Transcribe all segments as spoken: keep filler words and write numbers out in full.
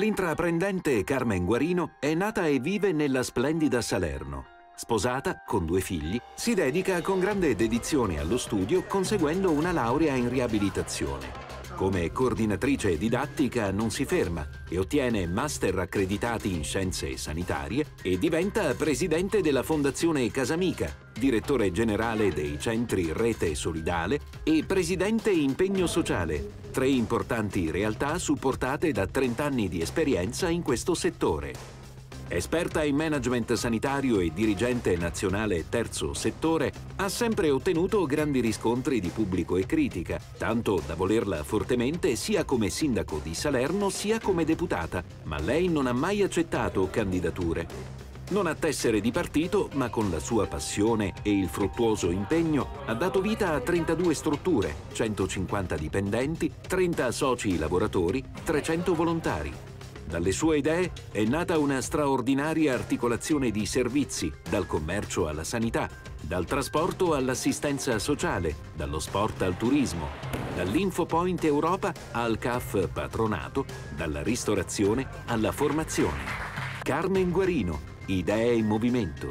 L'intraprendente Carmen Guarino è nata e vive nella splendida Salerno. Sposata, con due figli, si dedica con grande dedizione allo studio, conseguendo una laurea in riabilitazione. Come coordinatrice didattica non si ferma e ottiene master accreditati in scienze sanitarie e diventa presidente della Fondazione CasAmica, direttore generale dei centri Rete Solidale e presidente Impegno Sociale, tre importanti realtà supportate da trent'anni di esperienza in questo settore. Esperta in management sanitario e dirigente nazionale terzo settore, ha sempre ottenuto grandi riscontri di pubblico e critica, tanto da volerla fortemente sia come sindaco di Salerno sia come deputata, ma lei non ha mai accettato candidature. Non ha tessere di partito, ma con la sua passione e il fruttuoso impegno ha dato vita a trentadue strutture, centocinquanta dipendenti, trenta soci lavoratori, trecento volontari. Dalle sue idee è nata una straordinaria articolazione di servizi, dal commercio alla sanità, dal trasporto all'assistenza sociale, dallo sport al turismo, dall'Infopoint Europa al C A F Patronato, dalla ristorazione alla formazione. Carmen Guarino, idee in movimento.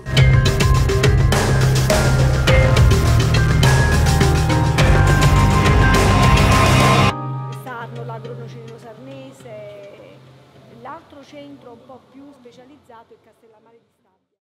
L'altro centro un po' più specializzato è Castellammare di Stato.